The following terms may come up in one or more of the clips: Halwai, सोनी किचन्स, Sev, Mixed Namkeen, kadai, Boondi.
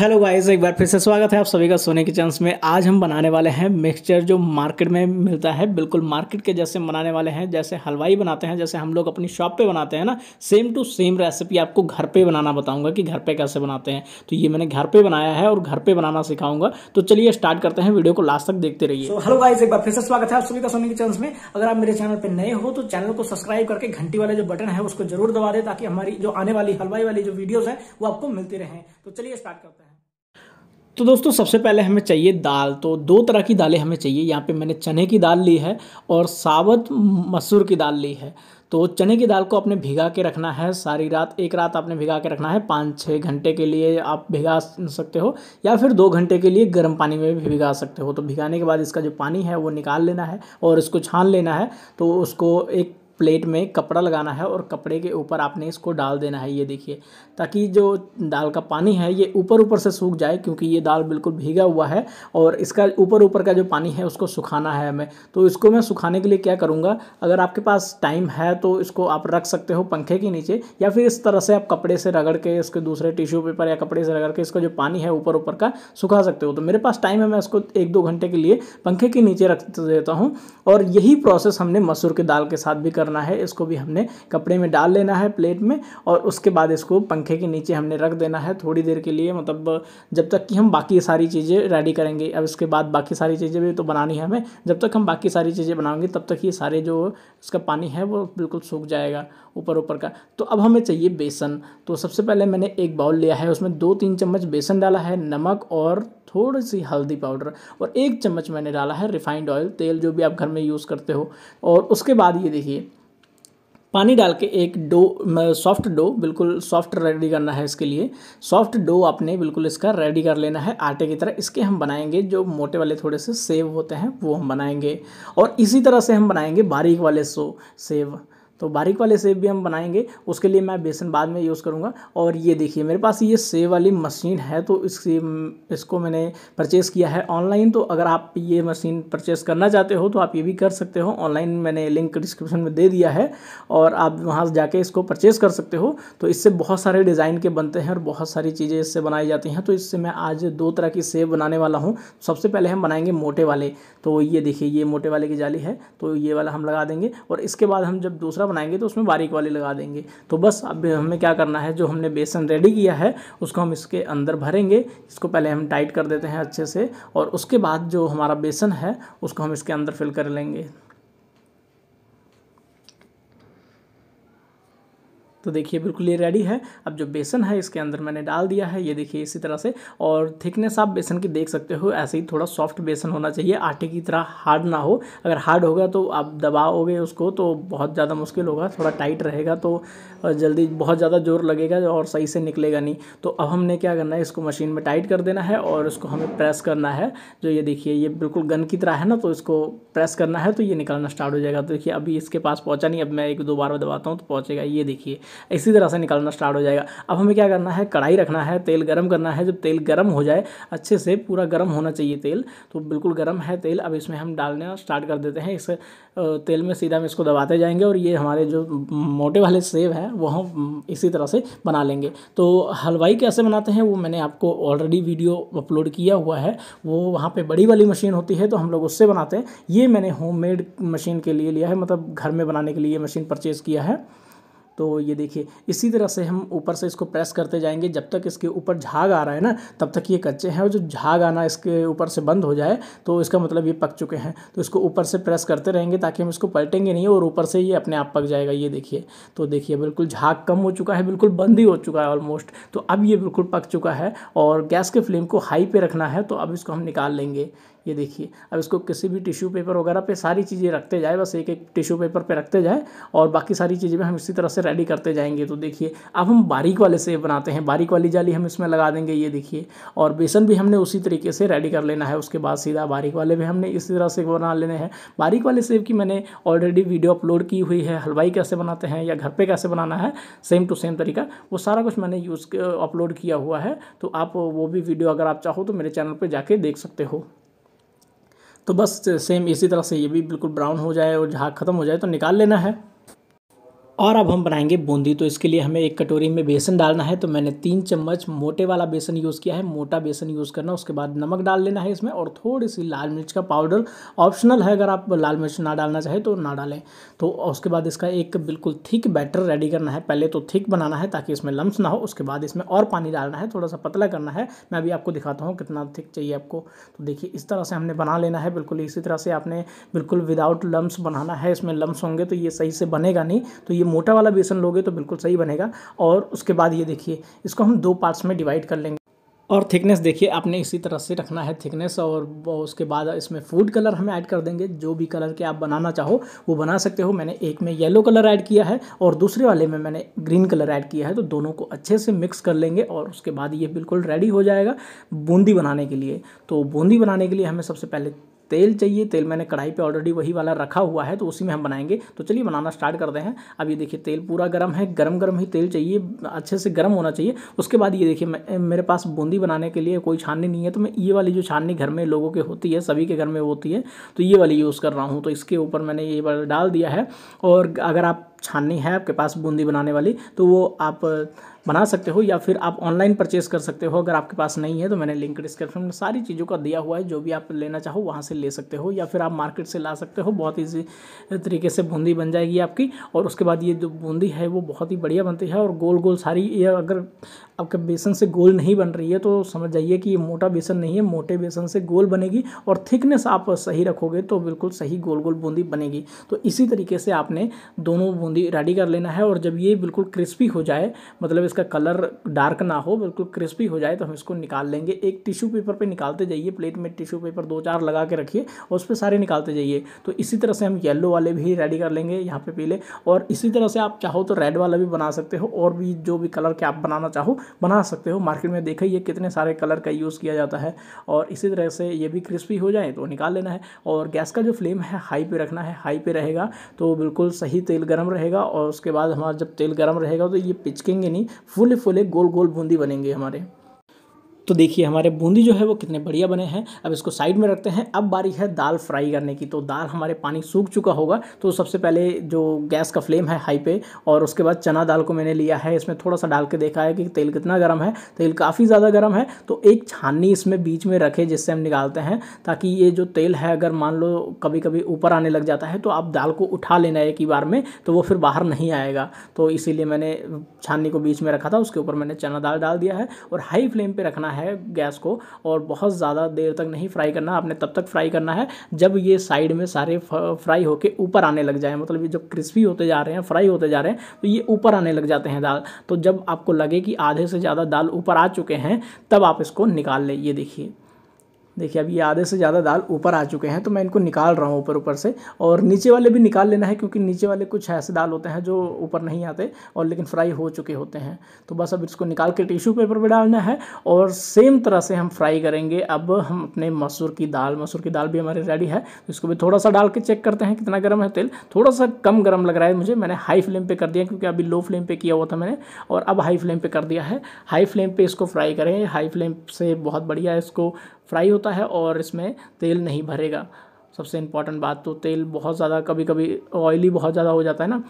Hello guys, एक बार फिर से स्वागत है आप सभी का सोनी किचन्स में। आज हम बनाने वाले हैं मिक्सचर जो मार्केट में मिलता है, बिल्कुल मार्केट के जैसे बनाने वाले हैं। जैसे हलवाई बनाते हैं, जैसे हम लोग अपनी शॉप पे बनाते हैं ना, सेम टू सेम रेसिपी आपको घर पे बनाना बताऊंगा कि घर पे कैसे बनाते हैं। तो ये मैंने घर पे बनाया है और घर पे बनाना सिखाऊंगा। तो चलिए स्टार्ट करते हैं, वीडियो को लास्ट तक देखते रहिए। हेलो गाइस, एक बार फिर से स्वागत है आप सभी का सोनी किचन्स में। अगर आप मेरे चैनल पर नए हो तो चैनल को सब्सक्राइब करके घंटी वाला जो बटन है उसको जरूर दबा दें, ताकि हमारी जो आने वाली हलवाई वाली जो वीडियोज है वो आपको मिलती रहे। तो चलिए स्टार्ट करते हैं। तो दोस्तों, सबसे पहले हमें चाहिए दाल। तो दो तरह की दालें हमें चाहिए। यहाँ पे मैंने चने की दाल ली है और साबुत मसूर की दाल ली है। तो चने की दाल को आपने भिगा के रखना है सारी रात, एक रात आपने भिगा के रखना है। 5-6 घंटे के लिए आप भिगा सकते हो, या फिर 2 घंटे के लिए गर्म पानी में भी भिगा सकते हो। तो भिगाने के बाद इसका जो पानी है वो निकाल लेना है और इसको छान लेना है। तो उसको एक प्लेट में कपड़ा लगाना है और कपड़े के ऊपर आपने इसको डाल देना है, ये देखिए, ताकि जो दाल का पानी है ये ऊपर ऊपर से सूख जाए, क्योंकि ये दाल बिल्कुल भीगा हुआ है और इसका ऊपर ऊपर का जो पानी है उसको सुखाना है हमें। तो इसको मैं सुखाने के लिए क्या करूँगा, अगर आपके पास टाइम है तो इसको आप रख सकते हो पंखे के नीचे, या फिर इस तरह से आप कपड़े से रगड़ के इसके दूसरे टिश्यू पेपर या कपड़े से रगड़ के इसका जो पानी है ऊपर ऊपर का सुखा सकते हो। तो मेरे पास टाइम है, मैं इसको 1-2 घंटे के लिए पंखे के नीचे रख देता हूँ। और यही प्रोसेस हमने मसूर की दाल के साथ भी है, इसको भी हमने कपड़े में डाल लेना है प्लेट में, और उसके बाद इसको पंखे के नीचे हमने रख देना है थोड़ी देर के लिए, मतलब जब तक कि हम बाकी सारी चीज़ें रेडी करेंगे। अब इसके बाद बाकी सारी चीज़ें भी तो बनानी है हमें। जब तक हम बाकी सारी चीज़ें बनाएंगे तब तक ये सारे जो इसका पानी है वो बिल्कुल सूख जाएगा ऊपर ऊपर का। तो अब हमें चाहिए बेसन। तो सबसे पहले मैंने एक बाउल लिया है, उसमें 2-3 चम्मच बेसन डाला है, नमक और थोड़ी सी हल्दी पाउडर, और 1 चम्मच मैंने डाला है रिफाइंड ऑयल, तेल जो भी आप घर में यूज़ करते हो। और उसके बाद ये देखिए पानी डाल के एक डो, सॉफ्ट डो, बिल्कुल सॉफ्ट रेडी करना है। इसके लिए सॉफ्ट डो आपने बिल्कुल इसका रेडी कर लेना है आटे की तरह। इसके हम बनाएंगे जो मोटे वाले थोड़े से सेव होते हैं वो हम बनाएंगे, और इसी तरह से हम बनाएंगे बारीक वाले सेव। तो बारीक वाले सेब भी हम बनाएंगे, उसके लिए मैं बेसन बाद में यूज़ करूँगा। और ये देखिए मेरे पास ये सेब वाली मशीन है, तो इसको मैंने परचेज़ किया है ऑनलाइन। तो अगर आप ये मशीन परचेज़ करना चाहते हो तो आप ये भी कर सकते हो ऑनलाइन, मैंने लिंक डिस्क्रिप्शन में दे दिया है और आप वहाँ जाके इसको परचेज़ कर सकते हो। तो इससे बहुत सारे डिज़ाइन के बनते हैं और बहुत सारी चीज़ें इससे बनाई जाती हैं। तो इससे मैं आज 2 तरह की सेब बनाने वाला हूँ। सबसे पहले हम बनाएंगे मोटे वाले। तो ये देखिए ये मोटे वाले की जाली है, तो ये वाला हम लगा देंगे, और इसके बाद हम जब दूसरा बनाएंगे तो उसमें बारीक वाले लगा देंगे। तो बस अब हमें क्या करना है, जो हमने बेसन रेडी किया है उसको हम इसके अंदर भरेंगे। इसको पहले हम टाइट कर देते हैं अच्छे से, और उसके बाद जो हमारा बेसन है उसको हम इसके अंदर फिल कर लेंगे। तो देखिए बिल्कुल ये रेडी है। अब जो बेसन है इसके अंदर मैंने डाल दिया है, ये देखिए इसी तरह से। और थिकनेस आप बेसन की देख सकते हो, ऐसे ही थोड़ा सॉफ्ट बेसन होना चाहिए, आटे की तरह हार्ड ना हो। अगर हार्ड होगा तो आप दबाओगे उसको तो बहुत ज़्यादा मुश्किल होगा, थोड़ा टाइट रहेगा तो जल्दी बहुत ज़्यादा जोर लगेगा और सही से निकलेगा नहीं। तो अब हमने क्या करना है, इसको मशीन में टाइट कर देना है और इसको हमें प्रेस करना है। जो ये देखिए ये बिल्कुल गन की तरह है ना, तो इसको प्रेस करना है तो ये निकलना स्टार्ट हो जाएगा। तो देखिए अभी इसके पास पहुँचा नहीं, अब मैं 1-2 बार दबाता हूँ तो पहुँचेगा, ये देखिए इसी तरह से निकालना स्टार्ट हो जाएगा। अब हमें क्या करना है, कढ़ाई रखना है, तेल गरम करना है। जब तेल गरम हो जाए अच्छे से, पूरा गरम होना चाहिए तेल, तो बिल्कुल गरम है तेल। अब इसमें हम डालना स्टार्ट कर देते हैं, इस तेल में सीधा हम इसको दबाते जाएंगे और ये हमारे जो मोटे वाले सेव हैं वो हम इसी तरह से बना लेंगे। तो हलवाई कैसे बनाते हैं वो मैंने आपको ऑलरेडी वीडियो अपलोड किया हुआ है, वो वहाँ पर बड़ी वाली मशीन होती है तो हम लोग उससे बनाते हैं। ये मैंने होममेड मशीन के लिए लिया है, मतलब घर में बनाने के लिए मशीन परचेज़ किया है। तो ये देखिए इसी तरह से हम ऊपर से इसको प्रेस करते जाएंगे, जब तक इसके ऊपर झाग आ रहा है ना तब तक ये कच्चे हैं, और जो झाग आना इसके ऊपर से बंद हो जाए तो इसका मतलब ये पक चुके हैं। तो इसको ऊपर से प्रेस करते रहेंगे ताकि हम इसको पलटेंगे नहीं, और ऊपर से ये अपने आप पक जाएगा। ये देखिए, तो देखिए बिल्कुल झाग कम हो चुका है, बिल्कुल बंद ही हो चुका है ऑलमोस्ट। तो अब ये बिल्कुल पक चुका है और गैस के फ्लेम को हाई पे रखना है। तो अब इसको हम निकाल लेंगे, ये देखिए। अब इसको किसी भी टिश्यू पेपर वगैरह पे सारी चीज़ें रखते जाए, बस 1-1 टिश्यू पेपर पे रखते जाए, और बाकी सारी चीज़ें भी हम इसी तरह से रेडी करते जाएंगे। तो देखिए अब हम बारीक वाले सेब बनाते हैं, बारीक वाली जाली हम इसमें लगा देंगे, ये देखिए। और बेसन भी हमने उसी तरीके से रेडी कर लेना है, उसके बाद सीधा बारीक वाले भी हमने इसी तरह से बना लेने हैं। बारीक वाले सेब की मैंने ऑलरेडी वीडियो अपलोड की हुई है, हलवाई कैसे बनाते हैं या घर पर कैसे बनाना है, सेम टू सेम तरीका, वो सारा कुछ मैंने अपलोड किया हुआ है। तो आप वो भी वीडियो अगर आप चाहो तो मेरे चैनल पर जाके देख सकते हो। तो बस सेम इसी तरह से ये भी बिल्कुल ब्राउन हो जाए और झाग खत्म हो जाए तो निकाल लेना है। और अब हम बनाएंगे बूंदी। तो इसके लिए हमें एक कटोरी में बेसन डालना है। तो मैंने 3 चम्मच मोटे वाला बेसन यूज़ किया है, मोटा बेसन यूज़ करना। उसके बाद नमक डाल लेना है इसमें, और थोड़ी सी लाल मिर्च का पाउडर ऑप्शनल है, अगर आप लाल मिर्च ना डालना चाहे तो ना डालें। तो उसके बाद इसका एक बिल्कुल थिक बैटर रेडी करना है। पहले तो थिक बनाना है ताकि इसमें लम्स ना हो। उसके बाद इसमें और पानी डालना है, थोड़ा सा पतला करना है। मैं अभी आपको दिखाता हूँ कितना थिक चाहिए आपको। तो देखिए इस तरह से हमने बना लेना है। बिल्कुल इसी तरह से आपने बिल्कुल विदाउट लम्स बनाना है। इसमें लम्स होंगे तो ये सही से बनेगा नहीं, तो ये मोटा वाला बेसन लोगे तो बिल्कुल सही बनेगा। और उसके बाद ये देखिए इसको हम 2 पार्ट्स में डिवाइड कर लेंगे। और थिकनेस देखिए आपने इसी तरह से रखना है थिकनेस। और उसके बाद इसमें फूड कलर हमें ऐड कर देंगे, जो भी कलर के आप बनाना चाहो वो बना सकते हो। मैंने एक में येलो कलर ऐड किया है और दूसरे वाले में मैंने ग्रीन कलर ऐड किया है। तो दोनों को अच्छे से मिक्स कर लेंगे और उसके बाद ये बिल्कुल रेडी हो जाएगा बूंदी बनाने के लिए। तो बूंदी बनाने के लिए हमें सबसे पहले तेल चाहिए। तेल मैंने कढ़ाई पे ऑलरेडी वही वाला रखा हुआ है, तो उसी में हम बनाएंगे। तो चलिए बनाना स्टार्ट करते हैं। अब ये देखिए तेल पूरा गर्म है, गरम गरम ही तेल चाहिए, अच्छे से गर्म होना चाहिए। उसके बाद ये देखिए मेरे पास बूंदी बनाने के लिए कोई छाननी नहीं है, तो मैं ये वाली जो छाननी घर में लोगों के होती है, सभी के घर में होती है, तो ये वाली यूज़ कर रहा हूँ। तो इसके ऊपर मैंने ये वाला डाल दिया है। और अगर आप छाननी है आपके पास बूंदी बनाने वाली तो वो आप बना सकते हो, या फिर आप ऑनलाइन परचेस कर सकते हो अगर आपके पास नहीं है। तो मैंने लिंक डिस्क्रिप्शन में सारी चीज़ों का दिया हुआ है, जो भी आप लेना चाहो वहाँ से ले सकते हो, या फिर आप मार्केट से ला सकते हो। बहुत ईजी तरीके से बूंदी बन जाएगी आपकी। और उसके बाद ये जो बूंदी है वो बहुत ही बढ़िया बनती है और गोल गोल सारी। ये अगर आपके बेसन से गोल नहीं बन रही है तो समझ जाइए कि ये मोटा बेसन नहीं है, मोटे बेसन से गोल बनेगी। और थिकनेस आप सही रखोगे तो बिल्कुल सही गोल गोल बूंदी बनेगी। तो इसी तरीके से आपने दोनों बूंदी रेडी कर लेना है। और जब ये बिल्कुल क्रिस्पी हो जाए, मतलब इसका कलर डार्क ना हो, बिल्कुल क्रिस्पी हो जाए, तो हम इसको निकाल लेंगे। एक टिश्यू पेपर पे निकालते जाइए, प्लेट में टिश्यू पेपर 2-4 लगा के रखिए और उस पर सारे निकालते जाइए। तो इसी तरह से हम येलो वाले भी रेडी कर लेंगे, यहाँ पे पीले। और इसी तरह से आप चाहो तो रेड वाला भी बना सकते हो, और भी जो भी कलर के आप बनाना चाहो बना सकते हो। मार्केट में देखिए कितने सारे कलर का यूज़ किया जाता है। और इसी तरह से ये भी क्रिस्पी हो जाए तो निकाल लेना है। और गैस का जो फ्लेम है हाई पे रखना है, हाई पे रहेगा तो बिल्कुल सही तेल गर्म रहेगा। और उसके बाद हमारा जब तेल गर्म रहेगा तो ये पिचकेंगे नहीं, फूले फूले गोल गोल बूंदी बनेंगे हमारे। तो देखिए हमारे बूंदी जो है वो कितने बढ़िया बने हैं। अब इसको साइड में रखते हैं। अब बारी है दाल फ्राई करने की। तो दाल हमारे पानी सूख चुका होगा, तो सबसे पहले जो गैस का फ्लेम है हाई पे। और उसके बाद चना दाल को मैंने लिया है, इसमें थोड़ा सा डाल के देखा है कि तेल कितना गर्म है। तेल काफ़ी ज़्यादा गर्म है, तो एक छाननी इसमें बीच में रखें जिससे हम निकालते हैं, ताकि ये जो तेल है अगर मान लो कभी कभी ऊपर आने लग जाता है तो आप दाल को उठा लेना एक ही बार में, तो वो फिर बाहर नहीं आएगा। तो इसीलिए मैंने छाननी को बीच में रखा था। उसके ऊपर मैंने चना दाल डाल दिया है और हाई फ्लेम पर रखना है गैस को। और बहुत ज़्यादा देर तक नहीं फ्राई करना, आपने तब तक फ्राई करना है जब ये साइड में सारे फ्राई होके ऊपर आने लग जाए। मतलब ये जब क्रिस्पी होते जा रहे हैं, फ्राई होते जा रहे हैं, तो ये ऊपर आने लग जाते हैं दाल। तो जब आपको लगे कि आधे से ज़्यादा दाल ऊपर आ चुके हैं तब आप इसको निकाल लें। ये देखिए देखिए अब ये आधे से ज़्यादा दाल ऊपर आ चुके हैं, तो मैं इनको निकाल रहा हूँ ऊपर ऊपर से। और नीचे वाले भी निकाल लेना है, क्योंकि नीचे वाले कुछ ऐसे दाल होते हैं जो ऊपर नहीं आते और लेकिन फ्राई हो चुके होते हैं। तो बस अब इसको निकाल के टिश्यू पेपर पे डालना है और सेम तरह से हम फ्राई करेंगे। अब हम अपने मसूर की दाल भी हमारी रेडी है। इसको भी थोड़ा सा डाल के चेक करते हैं कितना गर्म है तेल। थोड़ा सा कम गर्म लग रहा है मुझे, मैंने हाई फ्लेम पर कर दिया क्योंकि अभी लो फ्लेम पर किया हुआ था मैंने, और अब हाई फ्लेम पर कर दिया है। हाई फ्लेम पर इसको फ्राई करें, हाई फ्लेम से बहुत बढ़िया इसको फ्राई होता है और इसमें तेल नहीं भरेगा। सबसे इम्पॉर्टेंट बात, तो तेल बहुत ज़्यादा कभी कभी ऑयली बहुत ज़्यादा हो जाता है ना,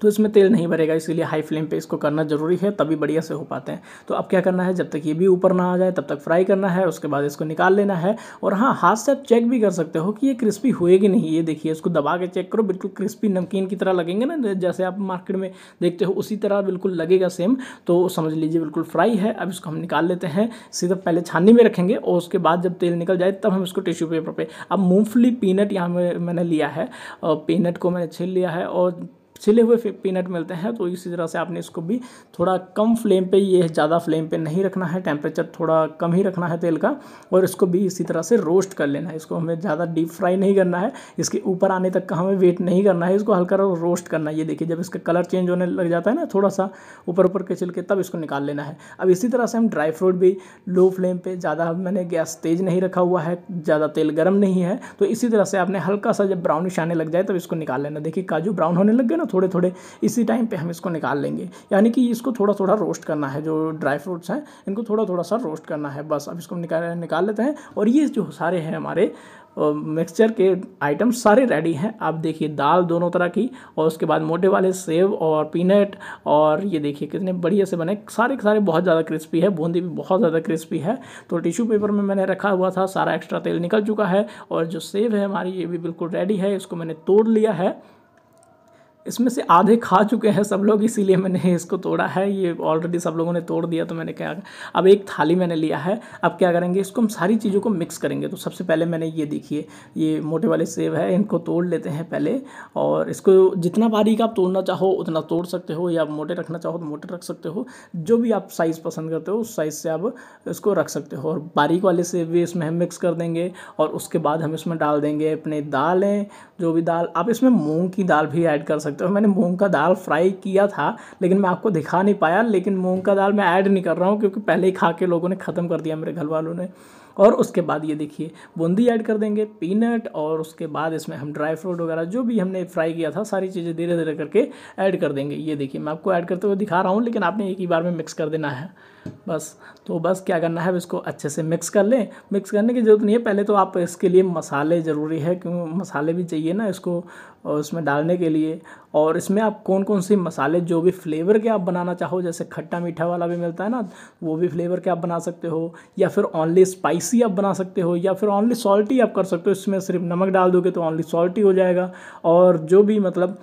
तो इसमें तेल नहीं भरेगा, इसीलिए हाई फ्लेम पे इसको करना ज़रूरी है, तभी बढ़िया से हो पाते हैं। तो अब क्या करना है, जब तक ये भी ऊपर ना आ जाए तब तक फ्राई करना है। उसके बाद इसको निकाल लेना है। और हाँ, हाथ से आप चेक भी कर सकते हो कि ये क्रिस्पी हुए कि नहीं। ये देखिए इसको दबा के चेक करो, बिल्कुल क्रिस्पी नमकीन की तरह लगेंगे ना, जैसे आप मार्केट में देखते हो उसी तरह बिल्कुल लगेगा सेम। तो समझ लीजिए बिल्कुल फ्राई है। अब इसको हम निकाल लेते हैं, सीधा पहले छाननी में रखेंगे और उसके बाद जब तेल निकल जाए तब हम इसको टिश्यू पेपर पर। अब मूँगफली पीनट यहाँ मैंने लिया है, पीनट को मैंने छील लिया है और छिले हुए पीनट मिलते हैं। तो इसी तरह से आपने इसको भी थोड़ा कम फ्लेम पे, ये ज़्यादा फ्लेम पे नहीं रखना है, टेम्परेचर थोड़ा कम ही रखना है तेल का। और इसको भी इसी तरह से रोस्ट कर लेना है। इसको हमें ज़्यादा डीप फ्राई नहीं करना है, इसके ऊपर आने तक का हमें वेट नहीं करना है, इसको हल्का रोस्ट करना है। ये देखिए जब इसका कलर चेंज होने लग जाता है ना, थोड़ा सा ऊपर ऊपर के छिलके, तब इसको निकाल लेना है। अब इसी तरह से हम ड्राई फ्रूट भी लो फ्लेम पर, ज़्यादा मैंने गैस तेज़ नहीं रखा हुआ है, ज़्यादा तेल गर्म नहीं है, तो इसी तरह से आपने हल्का सा जब ब्राउनिश आने लग जाए तब इसको निकाल लेना। देखिए काजू ब्राउन होने लग गए ना, थोड़े थोड़े इसी टाइम पे हम इसको निकाल लेंगे, यानी कि इसको थोड़ा थोड़ा रोस्ट करना है। जो ड्राई फ्रूट्स हैं इनको थोड़ा थोड़ा सा रोस्ट करना है बस। अब इसको निकाल लेते हैं। और ये जो सारे हैं हमारे मिक्सचर के आइटम सारे रेडी हैं। आप देखिए दाल दोनों तरह की, और उसके बाद मोटे वाले सेव और पीनट, और ये देखिए कितने बढ़िया से बने, सारे के सारे बहुत ज़्यादा क्रिस्पी है। बूंदी भी बहुत ज़्यादा क्रिस्पी है। तो टिश्यू पेपर में मैंने रखा हुआ था, सारा एक्स्ट्रा तेल निकल चुका है। और जो सेव है हमारी ये भी बिल्कुल रेडी है, इसको मैंने तोड़ लिया है। इसमें से आधे खा चुके हैं सब लोग, इसीलिए मैंने इसको तोड़ा है। ये ऑलरेडी सब लोगों ने तोड़ दिया, तो मैंने क्या, अब एक थाली मैंने लिया है। अब क्या करेंगे, इसको हम सारी चीज़ों को मिक्स करेंगे। तो सबसे पहले मैंने ये देखिए ये मोटे वाले सेब है, इनको तोड़ लेते हैं पहले। और इसको जितना बारीक आप तोड़ना चाहो उतना तोड़ सकते हो, या आप मोटे रखना चाहो तो मोटे रख सकते हो। जो भी आप साइज़ पसंद करते हो उस साइज़ से आप इसको रख सकते हो। और बारीक वाले सेब भी इसमें हम मिक्स कर देंगे। और उसके बाद हम इसमें डाल देंगे अपने दालें, जो भी दाल, आप इसमें मूँग की दाल भी ऐड कर सकते हो। तो मैंने मूंग का दाल फ्राई किया था, लेकिन मैं आपको दिखा नहीं पाया। लेकिन मूंग का दाल मैं ऐड नहीं कर रहा हूँ, क्योंकि पहले ही खा के लोगों ने ख़त्म कर दिया, मेरे घर वालों ने। और उसके बाद ये देखिए बूंदी ऐड कर देंगे, पीनट, और उसके बाद इसमें हम ड्राई फ्रूट वगैरह जो भी हमने फ्राई किया था सारी चीज़ें धीरे धीरे करके ऐड कर देंगे। ये देखिए मैं आपको ऐड करते हुए दिखा रहा हूँ, लेकिन आपने एक ही बार में मिक्स कर देना है बस। तो बस क्या करना है, इसको अच्छे से मिक्स कर लें। मिक्स करने की ज़रूरत नहीं है, पहले तो आप इसके लिए मसाले ज़रूरी है, क्योंकि मसाले भी चाहिए ना इसको उसमें डालने के लिए। और इसमें आप कौन कौन से मसाले जो भी फ्लेवर के आप बनाना चाहो, जैसे खट्टा मीठा वाला भी मिलता है ना, वो भी फ्लेवर के आप बना सकते हो, या फिर ओनली स्पाइसी आप बना सकते हो, या फिर ओनली सॉल्टी आप कर सकते हो। इसमें सिर्फ नमक डाल दोगे तो ओनली सॉल्टी हो जाएगा। और जो भी मतलब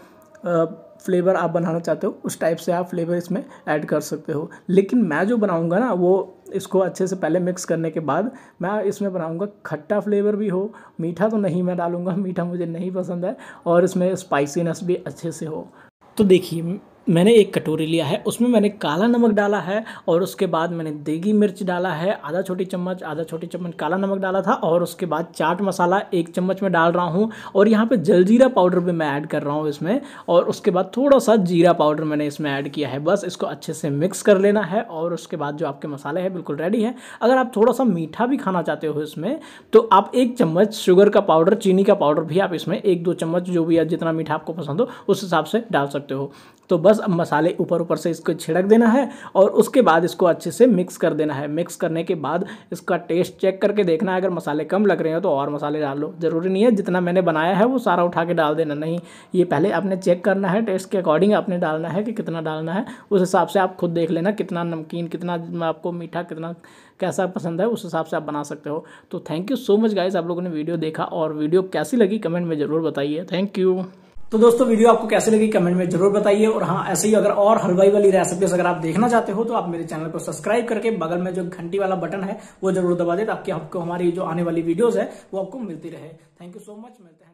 फ्लेवर आप बनाना चाहते हो उस टाइप से आप फ्लेवर इसमें ऐड कर सकते हो। लेकिन मैं जो बनाऊंगा ना, वो इसको अच्छे से पहले मिक्स करने के बाद मैं इसमें बनाऊंगा खट्टा फ्लेवर भी हो, मीठा तो नहीं मैं डालूंगा, मीठा मुझे नहीं पसंद है, और इसमें स्पाइसीनेस भी अच्छे से हो। तो देखिए मैंने एक कटोरी लिया है, उसमें मैंने काला नमक डाला है, और उसके बाद मैंने देगी मिर्च डाला है आधा छोटी चम्मच, आधा छोटी चम्मच काला नमक डाला था, और उसके बाद चाट मसाला 1 चम्मच में डाल रहा हूँ। और यहाँ पे जलजीरा पाउडर भी मैं ऐड कर रहा हूँ इसमें, और उसके बाद थोड़ा सा जीरा पाउडर मैंने इसमें ऐड किया है। बस इसको अच्छे से मिक्स कर लेना है। और उसके बाद जो आपके मसाले हैं बिल्कुल रेडी है। अगर आप थोड़ा सा मीठा भी खाना चाहते हो इसमें, तो आप 1 चम्मच शुगर का पाउडर, चीनी का पाउडर भी आप इसमें 1-2 चम्मच, जो भी जितना मीठा आपको पसंद हो उस हिसाब से डाल सकते हो। तो बस अब मसाले ऊपर ऊपर से इसको छिड़क देना है, और उसके बाद इसको अच्छे से मिक्स कर देना है। मिक्स करने के बाद इसका टेस्ट चेक करके देखना है, अगर मसाले कम लग रहे हो तो और मसाले डाल लो। ज़रूरी नहीं है जितना मैंने बनाया है वो सारा उठा के डाल देना, नहीं, ये पहले आपने चेक करना है, टेस्ट के अकॉर्डिंग आपने डालना है कि कितना डालना है। उस हिसाब से आप खुद देख लेना कितना नमकीन, कितना आपको मीठा, कितना कैसा पसंद है, उस हिसाब से आप बना सकते हो। तो thank you so much guys, आप लोगों ने वीडियो देखा, और वीडियो कैसी लगी कमेंट में ज़रूर बताइए। Thank you. तो दोस्तों वीडियो आपको कैसे लगी कमेंट में जरूर बताइए। और हाँ, ऐसे ही अगर और हलवाई वाली रेसिपीज अगर आप देखना चाहते हो तो आप मेरे चैनल को सब्सक्राइब करके बगल में जो घंटी वाला बटन है वो जरूर दबा दें, ताकि आपको हमारी जो आने वाली वीडियोस है वो आपको मिलती रहे। थैंक यू सो मच, मिलते हैं।